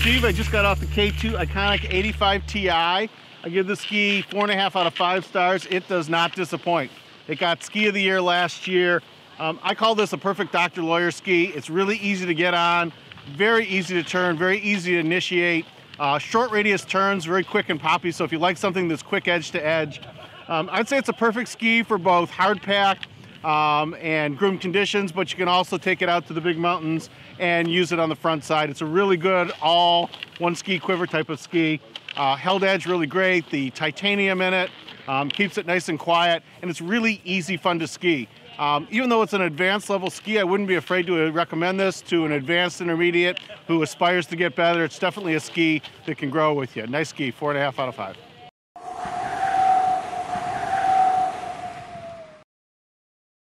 Steve. I just got off the K2 Iconic 85 Ti. I give the ski 4.5 out of 5 stars. It does not disappoint. It got Ski of the Year last year. I call this a perfect doctor lawyer ski. It's really easy to get on, very easy to turn, very easy to initiate. Short radius turns, very quick and poppy. So if you like something that's quick edge to edge, I'd say it's a perfect ski for both hard pack and groomed conditions, but you can also take it out to the big mountains and use it on the front side. It's a really good all one ski quiver type of ski. Held edge really great, the titanium in it keeps it nice and quiet, and it's really easy fun to ski. Even though it's an advanced level ski, I wouldn't be afraid to recommend this to an advanced intermediate who aspires to get better. It's definitely a ski that can grow with you. Nice ski, 4.5 out of 5.